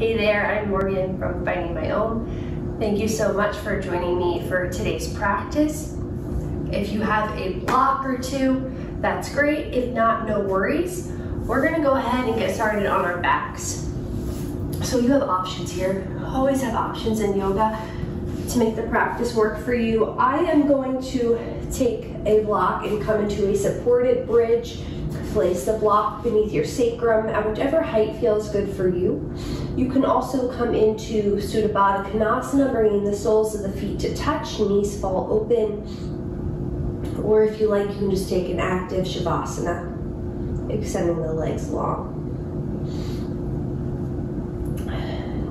Hey there, I'm Morgan from Finding My Own. Thank you so much for joining me for today's practice. If you have a block or two, that's great. If not, no worries. We're gonna go ahead and get started on our backs. So you have options here. Always have options in yoga to make the practice work for you. I am going to take a block and come into a supported bridge. Place the block beneath your sacrum at whichever height feels good for you. You can also come into Sudha Baddha Konasana, bringing the soles of the feet to touch, knees fall open. Or if you like, you can just take an active Shavasana, extending the legs long.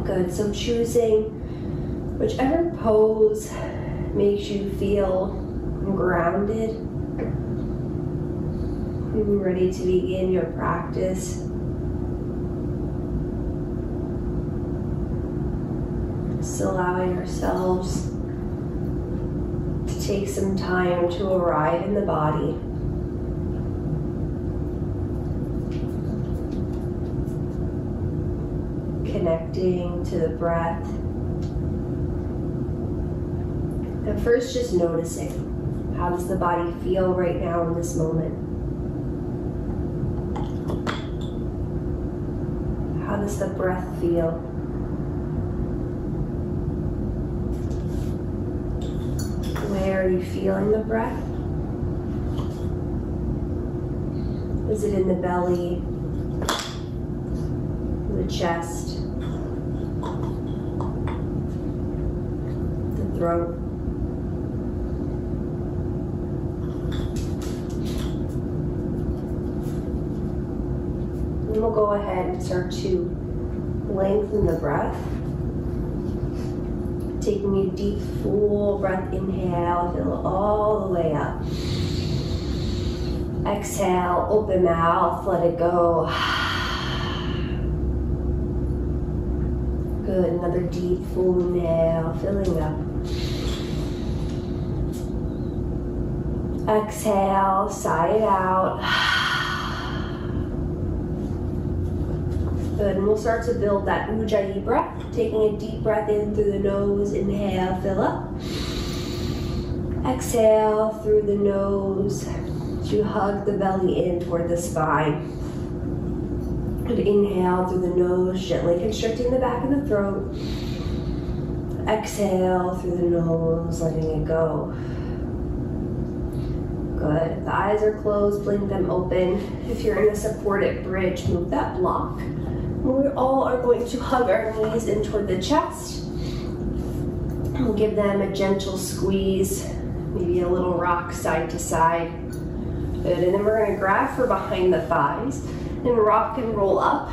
Good, so choosing whichever pose makes you feel grounded. I'm ready to begin your practice. Just allowing ourselves to take some time to arrive in the body. Connecting to the breath. At first, just noticing, how does the body feel right now in this moment? How does the breath feel? Where are you feeling the breath? Is it in the belly, the chest, the throat? We'll go ahead and start to lengthen the breath, taking a deep full breath inhale, fill all the way up. Exhale, open mouth, let it go. Good, another deep full inhale, filling up. Exhale, sigh it out. Good, and we'll start to build that Ujjayi breath, taking a deep breath in through the nose, inhale, fill up. Exhale through the nose to hug the belly in toward the spine. Good, inhale through the nose, gently constricting the back of the throat. Exhale through the nose, letting it go. Good, the eyes are closed, blink them open. If you're in a supported bridge, move that block. We all are going to hug our knees in toward the chest. We'll give them a gentle squeeze, maybe a little rock side to side. Good, and then we're gonna grab for behind the thighs and rock and roll up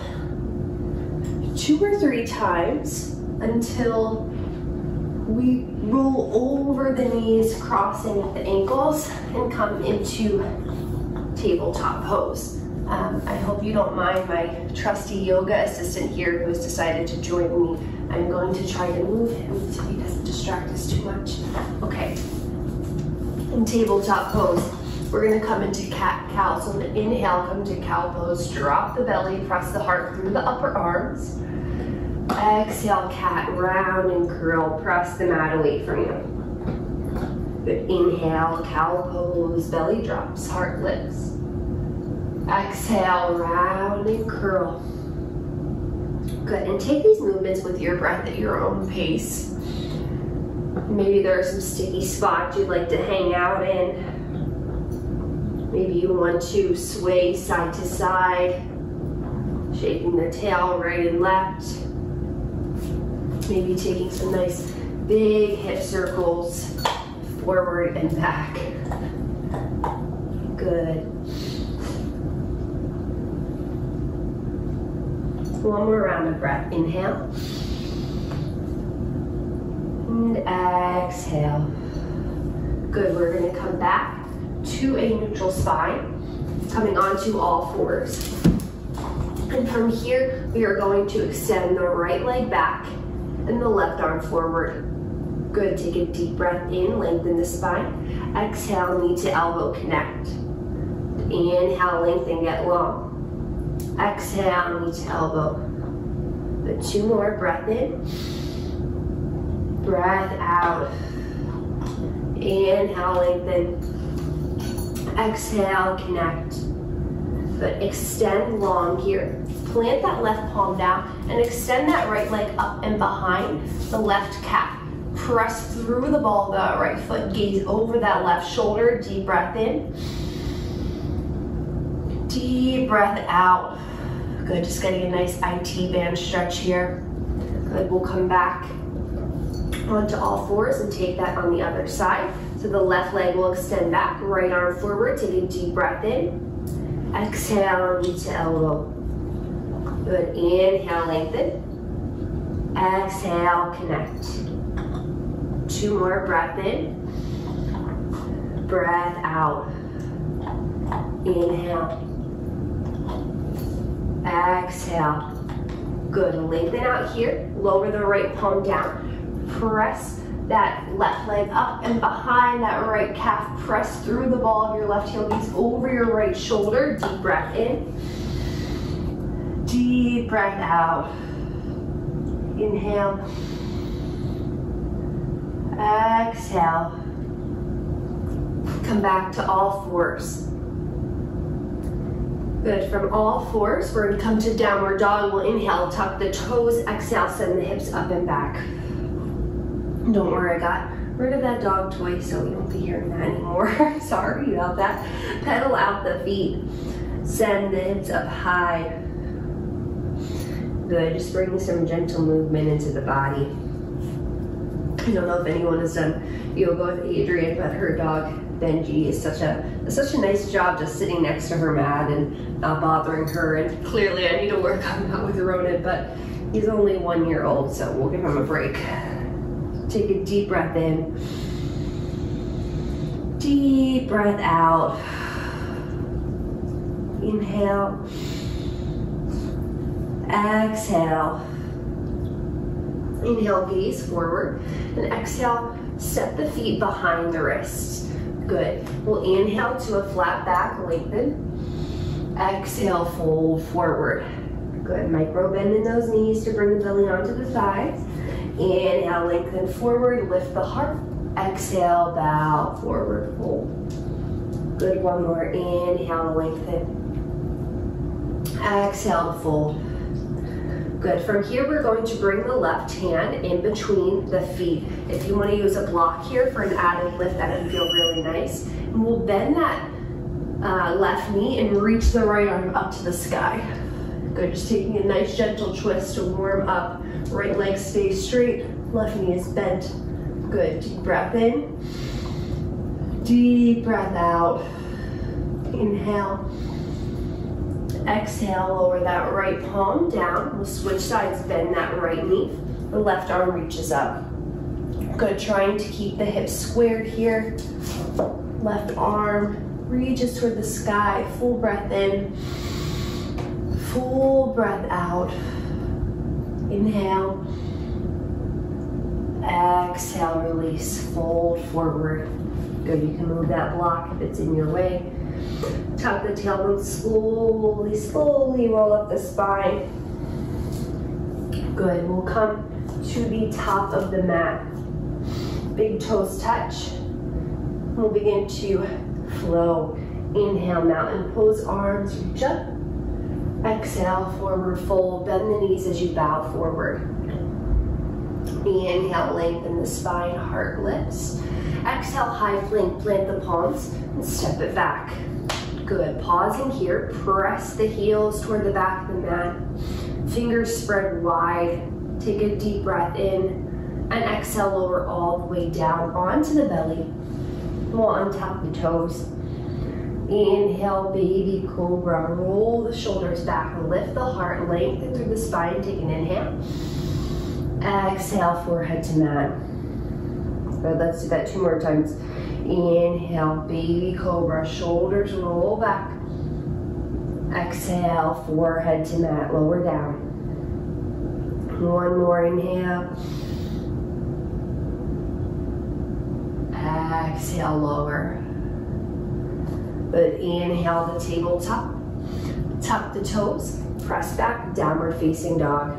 2 or 3 times until we roll over the knees, crossing at the ankles, and come into tabletop pose. I hope you don't mind my trusty yoga assistant here who has decided to join me. I'm going to try to move him so he doesn't distract us too much. Okay, in tabletop pose, we're gonna come into Cat-Cow. So inhale, come to cow pose, drop the belly, press the heart through the upper arms. Exhale, cat, round and curl, press the mat away from you. Good, inhale, cow pose, belly drops, heart lifts. Exhale, round and curl. Good, and take these movements with your breath at your own pace. Maybe there are some sticky spots you'd like to hang out in. Maybe you want to sway side to side, shaking the tail right and left. Maybe taking some nice big hip circles forward and back. Good. One more round of breath. Inhale. And exhale. Good. We're going to come back to a neutral spine, coming onto all fours. And from here, we are going to extend the right leg back and the left arm forward. Good. Take a deep breath in, lengthen the spine. Exhale, knee to elbow connect. Inhale, lengthen, get long. Exhale, knee to elbow. But two more, breath in, breath out. Inhale, lengthen. Exhale, connect. But extend long here. Plant that left palm down and extend that right leg up and behind the left calf. Press through the ball of the right foot, gaze over that left shoulder. Deep breath in. Deep breath out. Good, just getting a nice IT band stretch here. Good, we'll come back onto all fours and take that on the other side. So the left leg will extend back, right arm forward, take a deep breath in. Exhale, knee to elbow. Good, inhale, lengthen. Exhale, connect. Two more, breath in. Breath out. Inhale. Exhale. Good, lengthen out here. Lower the right palm down. Press that left leg up and behind that right calf. Press through the ball of your left heel, gaze over your right shoulder. Deep breath in. Deep breath out. Inhale. Exhale. Come back to all fours. Good, from all fours, we're gonna come to downward dog. We'll inhale, tuck the toes, exhale, send the hips up and back. Don't worry, I got rid of that dog toy, so you won't be hearing that anymore. Sorry about that. Pedal out the feet. Send the hips up high. Good, just bringing some gentle movement into the body. I don't know if anyone has done yoga with Adrienne, but her dog, Benji, is such a nice job just sitting next to her mat and not bothering her. And clearly I need to work on that with Ronan, but he's only 1 year old, so we'll give him a break. Take a deep breath in. Deep breath out. Inhale. Exhale. Inhale, gaze forward. And exhale, step the feet behind the wrists. Good. We'll inhale to a flat back, lengthen. Exhale, fold forward. Good. Micro bend in those knees to bring the belly onto the thighs. Inhale, lengthen forward, lift the heart. Exhale, bow forward, fold. Good. One more. Inhale, lengthen. Exhale, fold. Good. From here, we're going to bring the left hand in between the feet. If you want to use a block here for an added lift, that would feel really nice. And we'll bend that left knee and reach the right arm up to the sky. Good. Just taking a nice gentle twist to warm up. Right leg stays straight. Left knee is bent. Good. Deep breath in. Deep breath out. Inhale. Exhale, lower that right palm down. We'll switch sides, bend that right knee. The left arm reaches up. Good, trying to keep the hips squared here. Left arm reaches toward the sky. Full breath in. Full breath out. Inhale. Exhale, release. Fold forward. Good, you can move that block if it's in your way. Tuck the tailbone, slowly, slowly roll up the spine. Good, we'll come to the top of the mat. Big toes touch. We'll begin to flow. Inhale, mountain pose, arms reach up. Exhale, forward fold, bend the knees as you bow forward. Inhale, lengthen the spine, heart lifts. Exhale, high plank, plant the palms and step it back. Good, pausing here, press the heels toward the back of the mat. Fingers spread wide, take a deep breath in, and exhale, lower all the way down onto the belly. We'll untap the toes. Inhale, baby cobra, roll the shoulders back, lift the heart, lengthen through the spine, take an inhale. Exhale, forehead to mat. Good, let's do that two more times. Inhale, baby cobra, shoulders roll back. Exhale, forehead to mat, lower down. One more, inhale. Exhale, lower. Good, inhale, the tabletop. Tuck the toes, press back, downward facing dog.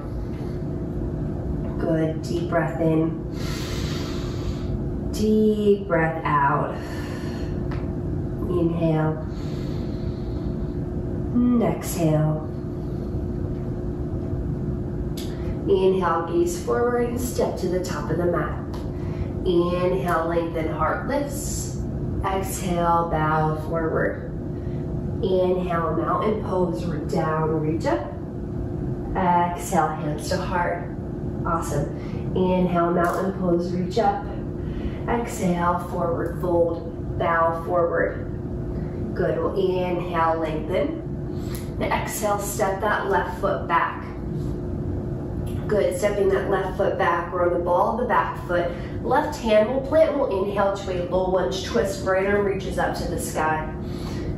Good, deep breath in. Deep breath out. Inhale. Exhale. Inhale, gaze forward and step to the top of the mat. Inhale, lengthen, heart lifts. Exhale, bow forward. Inhale, mountain pose, down, reach up. Exhale, hands to heart. Awesome. Inhale, mountain pose, reach up. Exhale, forward fold, bow forward. Good. Well, inhale, lengthen. And exhale, step that left foot back. Good, stepping that left foot back, row the ball of the back foot. Left hand will plant, we'll inhale to a low lunge twist, right arm reaches up to the sky.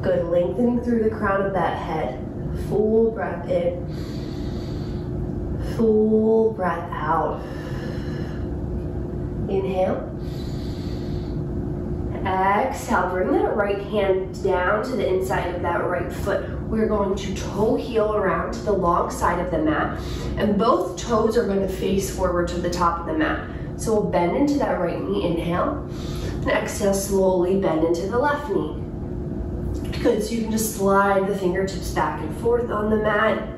Good, lengthening through the crown of that head. Full breath in, full breath out. Inhale, exhale, bring that right hand down to the inside of that right foot. We're going to toe heel around to the long side of the mat, and both toes are going to face forward to the top of the mat. So we'll bend into that right knee, inhale, and exhale, slowly bend into the left knee. Good, so you can just slide the fingertips back and forth on the mat.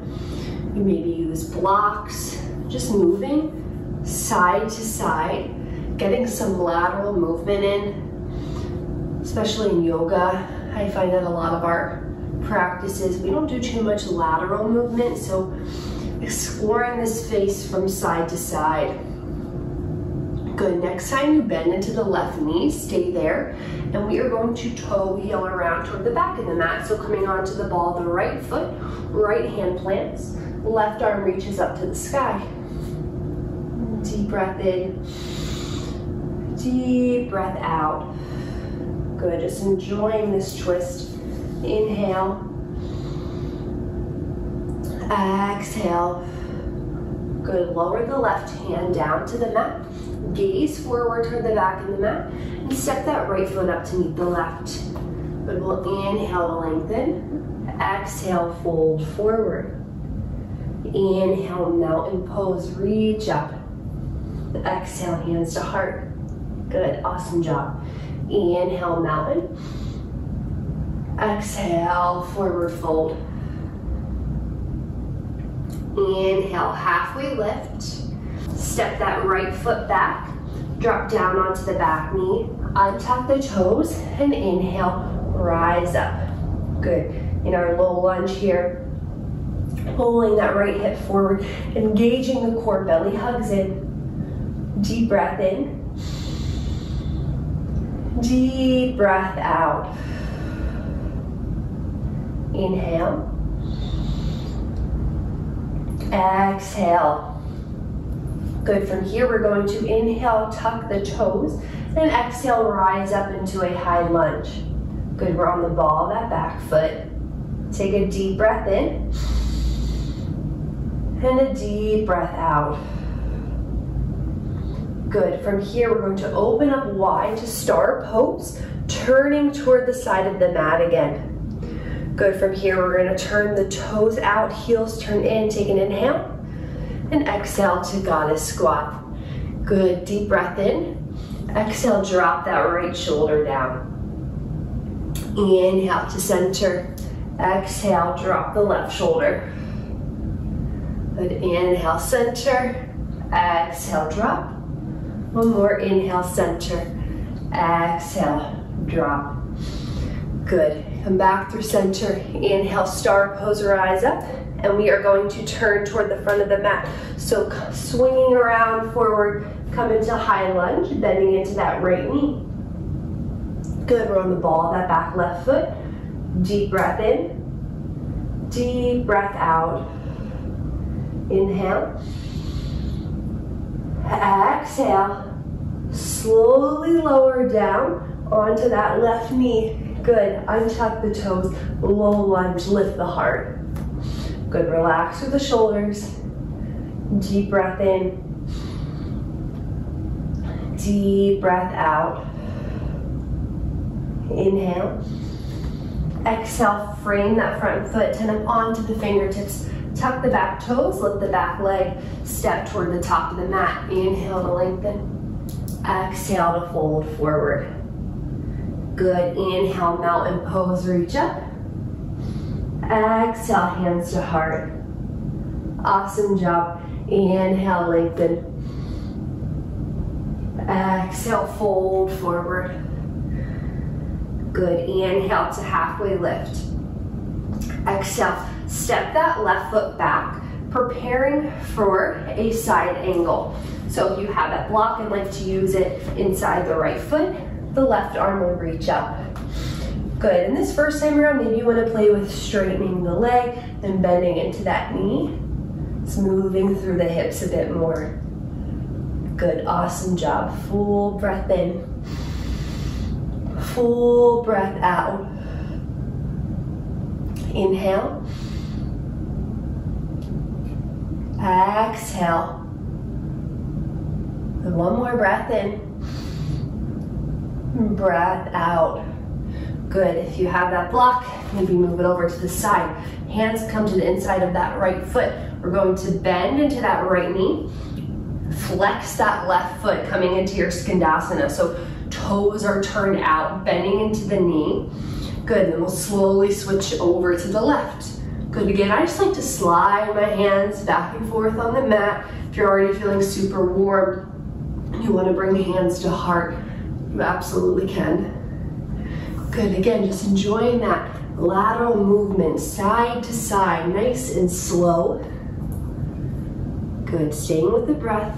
You maybe use blocks, just moving side to side, getting some lateral movement in, especially in yoga. I find that a lot of our practices, we don't do too much lateral movement, so exploring the space from side to side. Good, next time you bend into the left knee, stay there, and we are going to toe heel around toward the back of the mat, so coming onto the ball of the right foot, right hand plants, left arm reaches up to the sky. Deep breath in, deep breath out. Good, just enjoying this twist. Inhale, exhale. Good, lower the left hand down to the mat, gaze forward toward the back of the mat, and step that right foot up to meet the left. Good, we'll inhale, lengthen, exhale, fold forward. Inhale, mountain pose, reach up. Exhale, hands to heart. Good, awesome job. Inhale, mountain. Exhale, forward fold. Inhale, halfway lift. Step that right foot back. Drop down onto the back knee. Untuck the toes and inhale, rise up. Good. In our low lunge here, pulling that right hip forward, engaging the core, belly hugs in. Deep breath in. Deep breath out. Inhale, exhale. Good, from here we're going to inhale, tuck the toes, and exhale, rise up into a high lunge. Good, we're on the ball of that back foot. Take a deep breath in, and a deep breath out. Good, from here we're going to open up wide to star pose, turning toward the side of the mat again. Good, from here we're going to turn the toes out, heels turn in, take an inhale, and exhale to goddess squat. Good, deep breath in, exhale, drop that right shoulder down. Inhale to center, exhale, drop the left shoulder. Good, inhale, center, exhale, drop. One more, inhale, center, exhale, drop. Good, come back through center, inhale, star pose, rise up, and we are going to turn toward the front of the mat. So swinging around forward, come into high lunge, bending into that right knee. Good, we're on the ball of that back left foot. Deep breath in, deep breath out. Inhale, exhale, slowly lower down onto that left knee. Good, untuck the toes, low lunge, lift the heart. Good, relax through the shoulders. Deep breath in. Deep breath out. Inhale. Exhale, frame that front foot, turn up onto the fingertips. Tuck the back toes, let the back leg step toward the top of the mat. Inhale to lengthen, exhale to fold forward. Good, inhale, mountain pose, reach up. Exhale, hands to heart. Awesome job. Inhale, lengthen. Exhale, fold forward. Good, inhale to halfway lift. Exhale, step that left foot back, preparing for a side angle. So if you have that block and like to use it inside the right foot, the left arm will reach up. Good, and this first time around, maybe you wanna play with straightening the leg, then bending into that knee. It's moving through the hips a bit more. Good, awesome job. Full breath in. Full breath out. Inhale. Exhale. And one more breath in. Breath out. Good, if you have that block, maybe move it over to the side. Hands come to the inside of that right foot. We're going to bend into that right knee. Flex that left foot coming into your skandasana. So toes are turned out, bending into the knee. Good, then we'll slowly switch over to the left. Good, again, I just like to slide my hands back and forth on the mat. If you're already feeling super warm, you wanna bring hands to heart, you absolutely can. Good, again, just enjoying that lateral movement, side to side, nice and slow. Good, staying with the breath.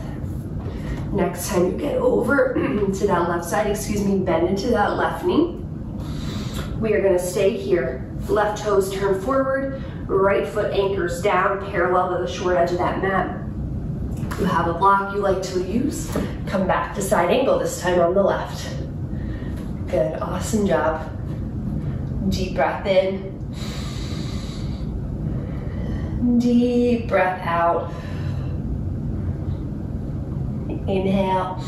Next time you get over to that left side, bend into that left knee. We are gonna stay here. Left toes turn forward, right foot anchors down, parallel to the short edge of that mat. If you have a block you like to use, come back to side angle, this time on the left. Good, awesome job. Deep breath in. Deep breath out. Inhale.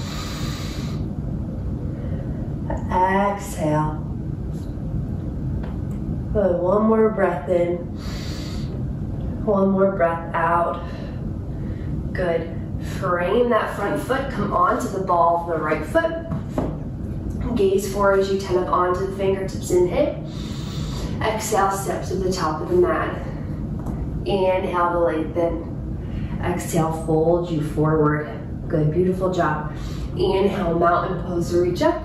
Exhale. Good, one more breath in. One more breath out. Good. Frame that front foot, come onto the ball of the right foot. Gaze forward as you turn up onto the fingertips and hip. Exhale, step to the top of the mat. Inhale to lengthen. Exhale, fold you forward. Good, beautiful job. Inhale, mountain pose, reach up.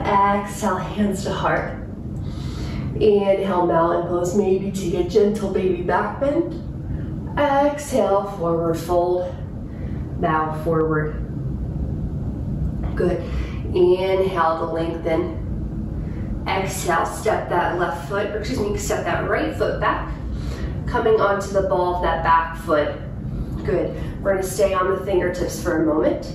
Exhale, hands to heart. Inhale, mountain pose, maybe take a gentle baby back bend. Exhale, forward fold, bow forward. Good, inhale to lengthen. Exhale, step that left foot, or excuse me, step that right foot back, coming onto the ball of that back foot. Good, we're gonna stay on the fingertips for a moment.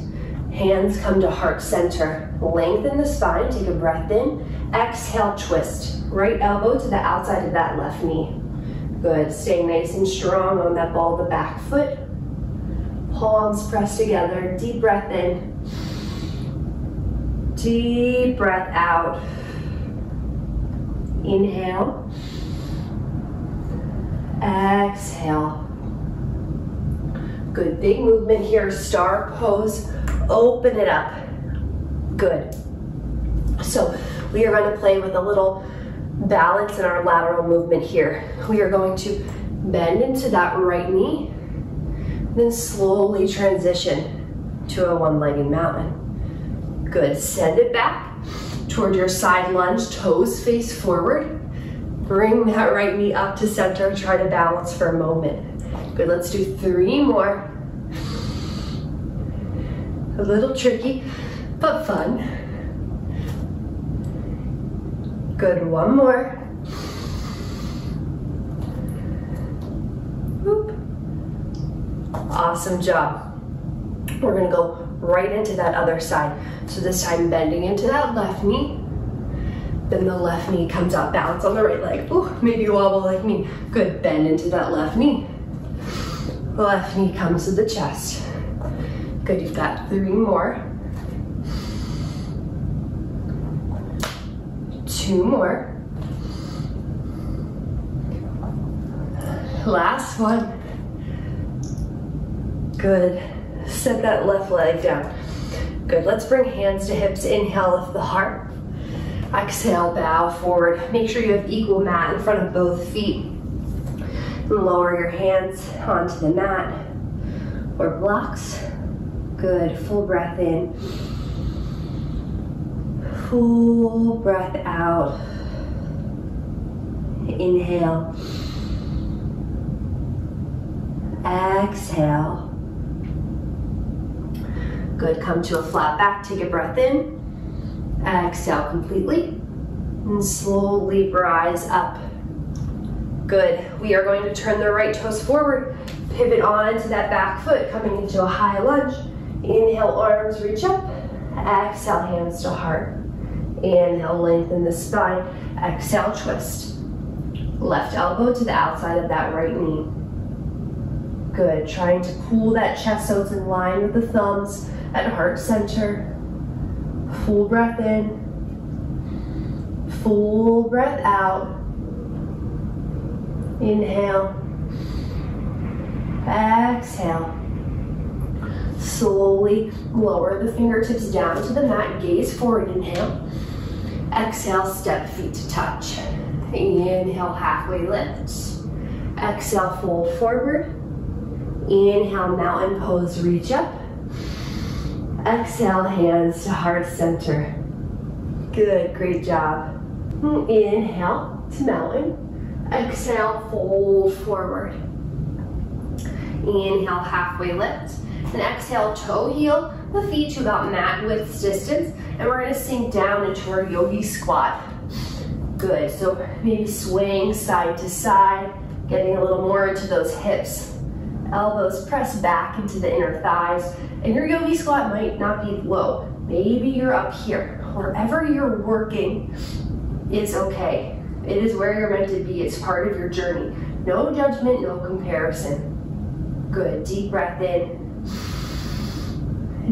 Hands come to heart center. Lengthen the spine, take a breath in. Exhale, twist. Right elbow to the outside of that left knee. Good, stay nice and strong on that ball of the back foot. Palms pressed together, deep breath in. Deep breath out. Inhale. Exhale. Good, big movement here, star pose, open it up. Good. So we are gonna play with a little balance in our lateral movement here. We are going to bend into that right knee, then slowly transition to a one-legged mountain. Good, send it back toward your side lunge, toes face forward. Bring that right knee up to center, try to balance for a moment. Good, let's do three more. A little tricky, but fun. Good, one more. Whoop. Awesome job. We're gonna go right into that other side. So this time, bending into that left knee. Then the left knee comes up, balance on the right leg. Ooh, maybe you wobble like me. Good, bend into that left knee. Left knee comes to the chest. Good, you've got three more. Two more. Last one. Good. Set that left leg down. Good. Let's bring hands to hips. Inhale, lift the heart. Exhale, bow forward. Make sure you have equal mat in front of both feet. And lower your hands onto the mat or blocks. Good. Full breath in. Full breath out. Inhale. Exhale. Good, come to a flat back, take a breath in. Exhale completely, and slowly rise up. Good, we are going to turn the right toes forward, pivot onto that back foot, coming into a high lunge. Inhale, arms reach up. Exhale, hands to heart. Inhale, lengthen the spine. Exhale, twist. Left elbow to the outside of that right knee. Good, trying to pull that chest so it's in line with the thumbs at heart center. Full breath in. Full breath out. Inhale. Exhale. Slowly lower the fingertips down to the mat. Gaze forward, inhale. Exhale, step feet to touch. Inhale, halfway lift. Exhale, fold forward. Inhale, mountain pose, reach up. Exhale, hands to heart center. Good, great job. Inhale to mountain. Exhale, fold forward. Inhale, halfway lift. And exhale, toe heel the feet to about mat width distance. And we're gonna sink down into our yogi squat. Good, so maybe swaying side to side, getting a little more into those hips. Elbows press back into the inner thighs, and your yogi squat might not be low. Maybe you're up here. Wherever you're working, it's okay. It is where you're meant to be. It's part of your journey. No judgment, no comparison. Good, deep breath in.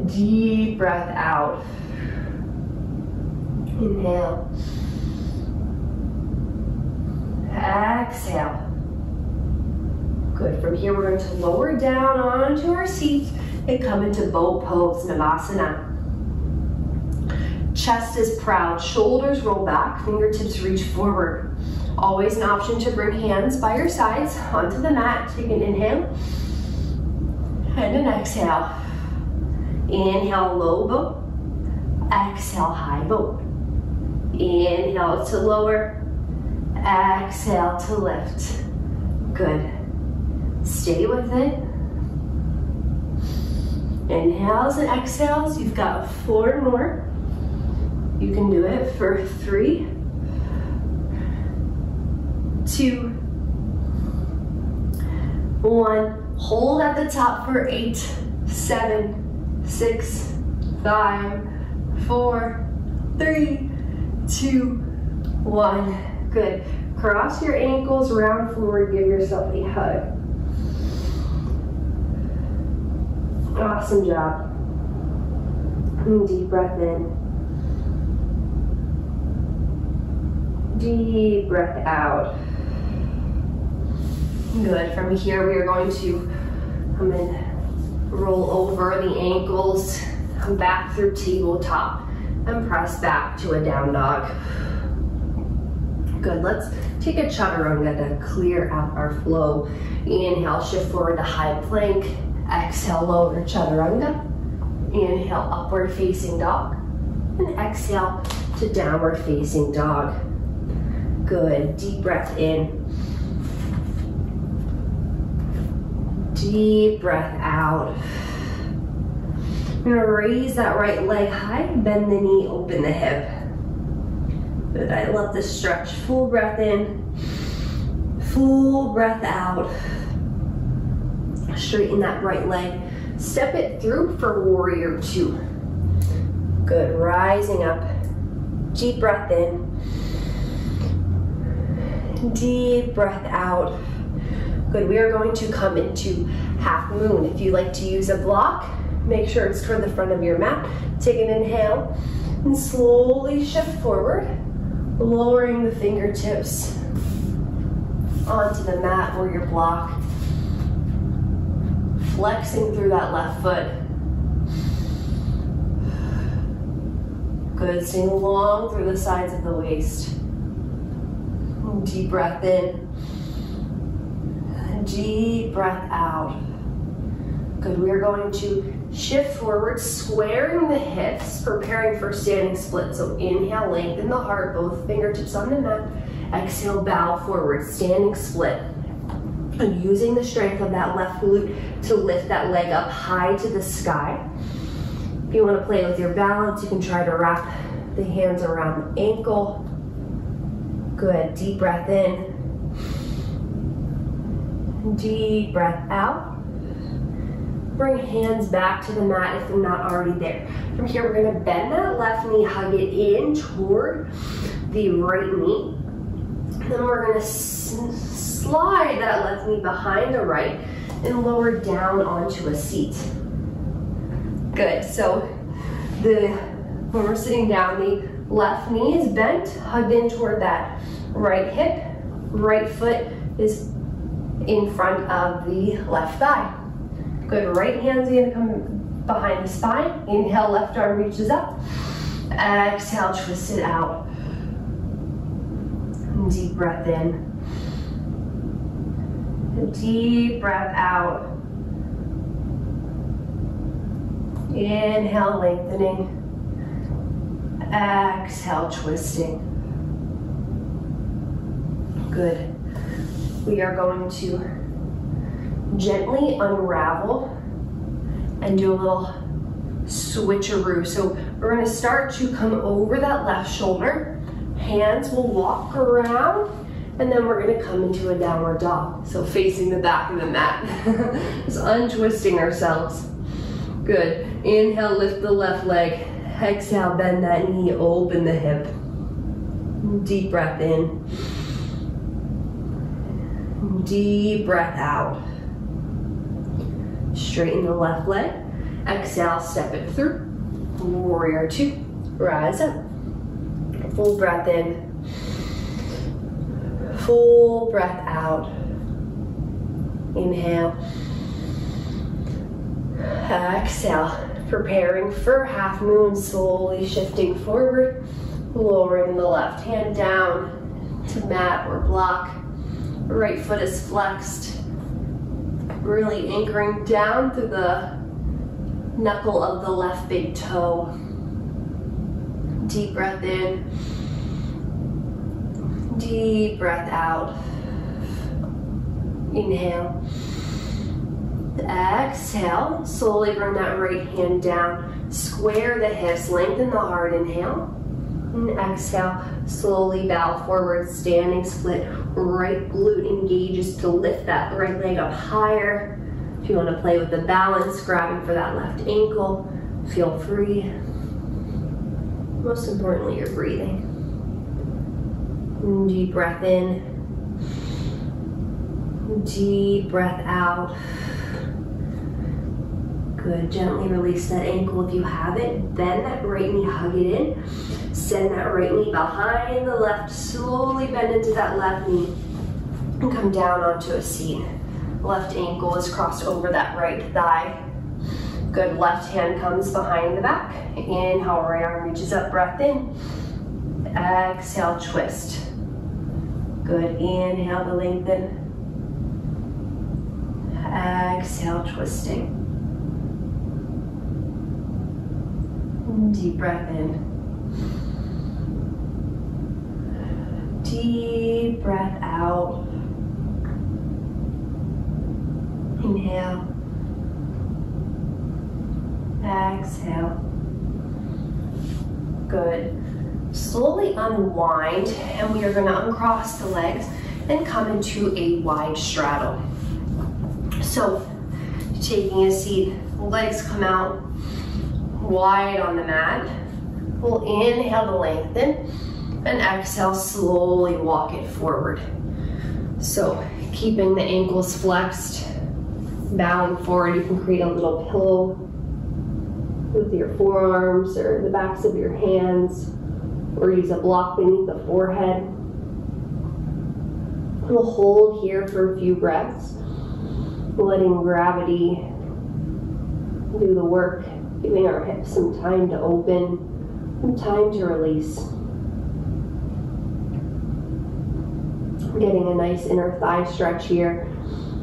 Deep breath out. Inhale. Exhale. Good, from here we're going to lower down onto our seat and come into boat pose, Navasana. Chest is proud, shoulders roll back, fingertips reach forward. Always an option to bring hands by your sides onto the mat. Take an inhale and an exhale. Inhale, low boat. Exhale, high boat. Inhale to lower. Exhale to lift. Good. Stay with it. Inhales and exhales. You've got four more. You can do it for 3, 2, 1. Hold at the top for 8, 7, 6, 5, 4, 3, 2, 1. Good. Cross your ankles, round forward, give yourself a hug. Awesome job. And deep breath in. Deep breath out. Good. From here, we are going to come in, roll over the ankles, come back through tabletop, and press back to a down dog. Good. Let's take a chaturanga to clear out our flow. Inhale, shift forward to high plank. Exhale, lower chaturanga. Inhale, upward facing dog. And exhale to downward facing dog. Good, deep breath in. Deep breath out. I'm gonna raise that right leg high, bend the knee, open the hip. Good, I love this stretch. Full breath in, full breath out. Straighten that right leg. Step it through for warrior two. Good, rising up. Deep breath in. Deep breath out. Good, we are going to come into half moon. If you like to use a block, make sure it's toward the front of your mat. Take an inhale and slowly shift forward, lowering the fingertips. onto the mat or your block, flexing through that left foot. Good, staying long through the sides of the waist. Deep breath in, and deep breath out. Good, we are going to shift forward, squaring the hips, preparing for standing split. So inhale, lengthen the heart, both fingertips on the mat. Exhale, bow forward, standing split. And using the strength of that left glute to lift that leg up high to the sky. If you want to play with your balance, you can try to wrap the hands around the ankle. Good, deep breath in. Deep breath out. Bring hands back to the mat if they're not already there. From here, we're gonna bend that left knee, hug it in toward the right knee. Then we're gonna slide that left knee behind the right and lower down onto a seat. Good, so when we're sitting down, the left knee is bent, hugged in toward that right hip, right foot is in front of the left thigh. Good, right hand's gonna come behind the spine. Inhale, left arm reaches up. Exhale, twist it out. Deep breath in. Deep breath out. Inhale, lengthening. Exhale, twisting. Good. We are going to gently unravel and do a little switcheroo. So we're going to start to come over that left shoulder. Hands will walk around, and then we're going to come into a downward dog. So facing the back of the mat. Just untwisting ourselves. Good. Inhale, lift the left leg. Exhale, bend that knee, open the hip. Deep breath in. Deep breath out. Straighten the left leg. Exhale, step it through. Warrior two. Rise up. Full breath in. Full breath out. Inhale. Exhale. Preparing for half moon, slowly shifting forward. Lowering the left hand down to mat or block. Right foot is flexed. Really anchoring down through the knuckle of the left big toe. Deep breath in. Deep breath out. Inhale. Exhale. Slowly bring that right hand down. Square the hips. Lengthen the heart. Inhale. And exhale, slowly bow forward, standing split. Right glute engages to lift that right leg up higher. If you want to play with the balance, grabbing for that left ankle, feel free. Most importantly, you're breathing. Deep breath in. Deep breath out. Good, gently release that ankle if you have it. Bend that right knee, hug it in. Send that right knee behind the left. Slowly bend into that left knee and come down onto a seat. Left ankle is crossed over that right thigh. Good, left hand comes behind the back. Inhale, right arm reaches up, breath in. Exhale, twist. Good, inhale to lengthen. Exhale, twisting. Deep breath in. Deep breath out. Inhale. Exhale. Good. Slowly unwind, and we are going to uncross the legs and come into a wide straddle. So, taking a seat, legs come out wide on the mat. We'll inhale to lengthen and exhale, slowly walk it forward. So keeping the ankles flexed, bowing forward, you can create a little pillow with your forearms or the backs of your hands, or use a block beneath the forehead. We'll hold here for a few breaths, letting gravity do the work, giving our hips some time to open, some time to release. Getting a nice inner thigh stretch here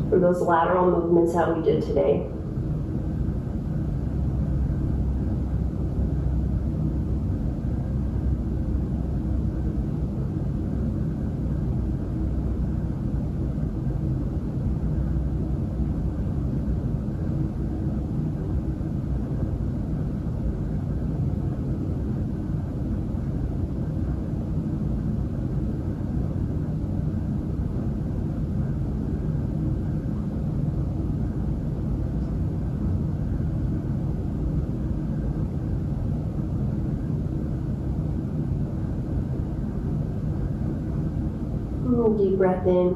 for those lateral movements that we did today. Deep breath in,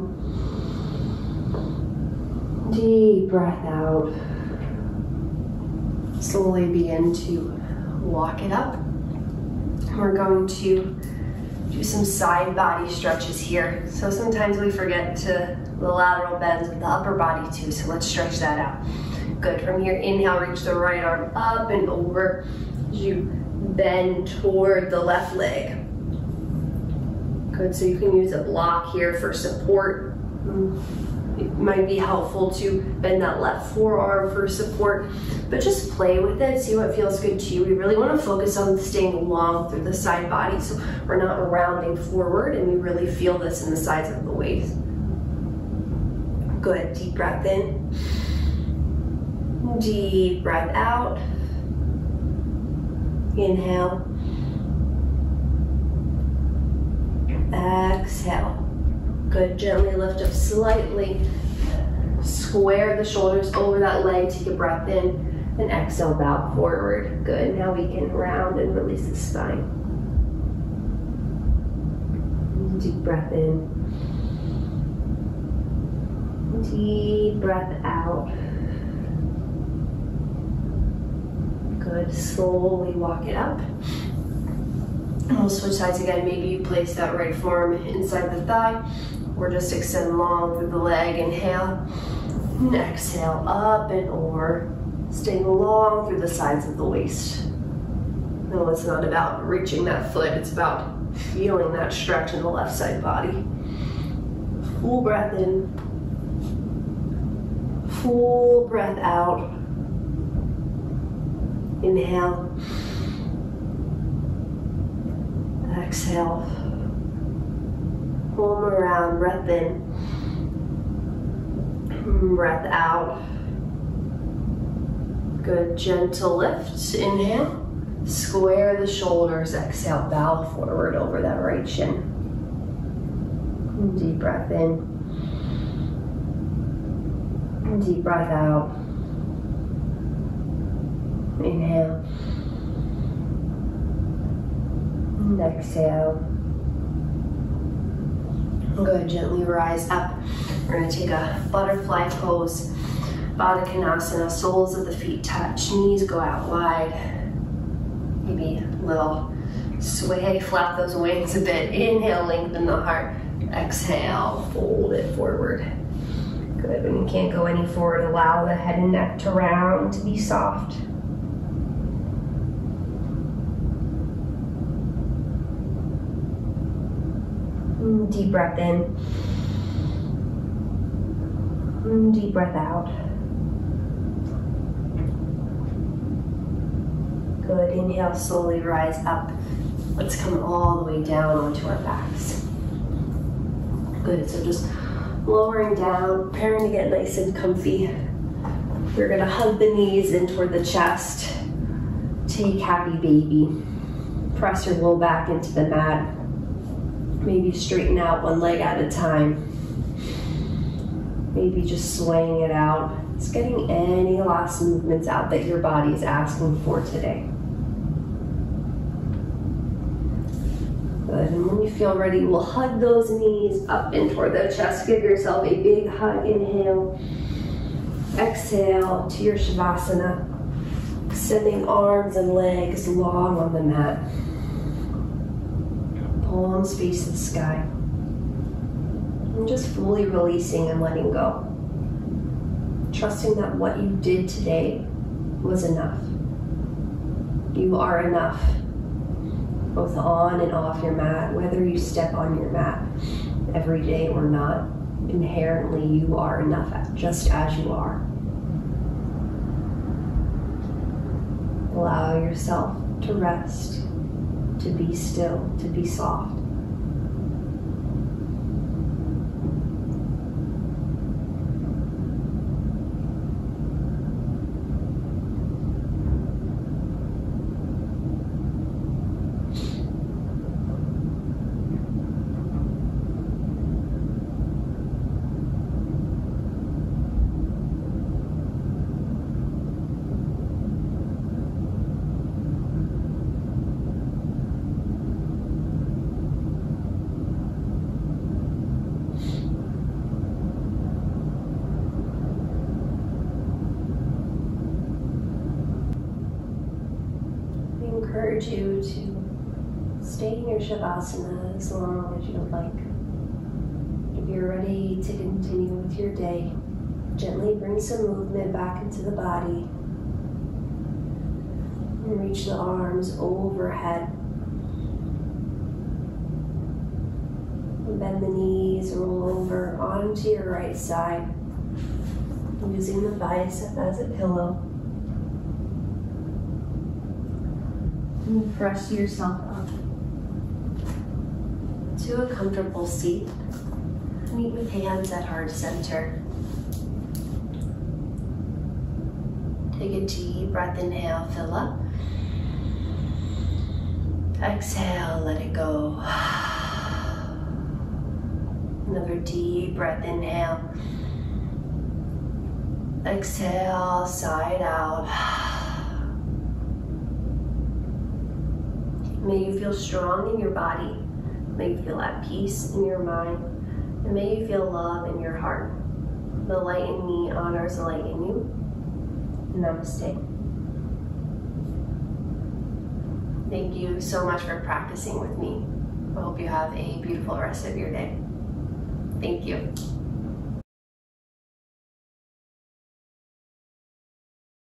deep breath out. Slowly begin to walk it up. And we're going to do some side body stretches here. So sometimes we forget to the lateral bends with the upper body too, so let's stretch that out. Good, from here, inhale, reach the right arm up and over as you bend toward the left leg. Good, so you can use a block here for support. It might be helpful to bend that left forearm for support, but just play with it, see what feels good to you. We really want to focus on staying long through the side body, so we're not rounding forward, and we really feel this in the sides of the waist. Good, deep breath in, deep breath out. Inhale. Exhale. Good, gently lift up slightly. Square the shoulders over that leg, take a breath in, and exhale, bow forward. Good, now we can round and release the spine. Deep breath in. Deep breath out. Good, slowly walk it up. We'll switch sides again. Maybe you place that right forearm inside the thigh, or just extend long through the leg. Inhale, and exhale, up and over, staying long through the sides of the waist. No, it's not about reaching that foot, it's about feeling that stretch in the left side body. Full breath in, full breath out. Inhale. Exhale, hold around, breath in, breath out. Good, gentle lift, inhale, square the shoulders, exhale, bow forward over that right shin. Deep breath in, deep breath out. Inhale. And exhale. Good, gently rise up. We're going to take a butterfly pose, Baddha Konasana, soles of the feet touch, knees go out wide, maybe a little sway, flap those wings a bit, inhale, lengthen the heart, exhale, fold it forward. Good, when you can't go any forward, allow the head and neck to round, to be soft. Deep breath in, deep breath out. Good, inhale, slowly rise up. Let's come all the way down onto our backs. Good, so just lowering down, preparing to get nice and comfy. We're gonna hug the knees in toward the chest. Take happy baby. Press your low back into the mat. Maybe straighten out one leg at a time. Maybe just swaying it out. It's getting any last movements out that your body is asking for today. Good, and when you feel ready, we'll hug those knees up in toward the chest. Give yourself a big hug, inhale. Exhale to your Shavasana. Extending arms and legs long on the mat. Palms face the sky. I'm just fully releasing and letting go. Trusting that what you did today was enough. You are enough, both on and off your mat, whether you step on your mat every day or not. Inherently, you are enough just as you are. Allow yourself to rest, to be still, to be soft. Encourage you to stay in your Shavasana as long as you would like. If you're ready to continue with your day, gently bring some movement back into the body and reach the arms overhead. Bend the knees, roll over onto your right side, using the bicep as a pillow. And press yourself up to a comfortable seat. Meet with hands at heart center. Take a deep breath, inhale, fill up. Exhale, let it go. Another deep breath, inhale. Exhale, side out. May you feel strong in your body. May you feel at peace in your mind. And may you feel love in your heart. The light in me honors the light in you. Namaste. Thank you so much for practicing with me. I hope you have a beautiful rest of your day. Thank you.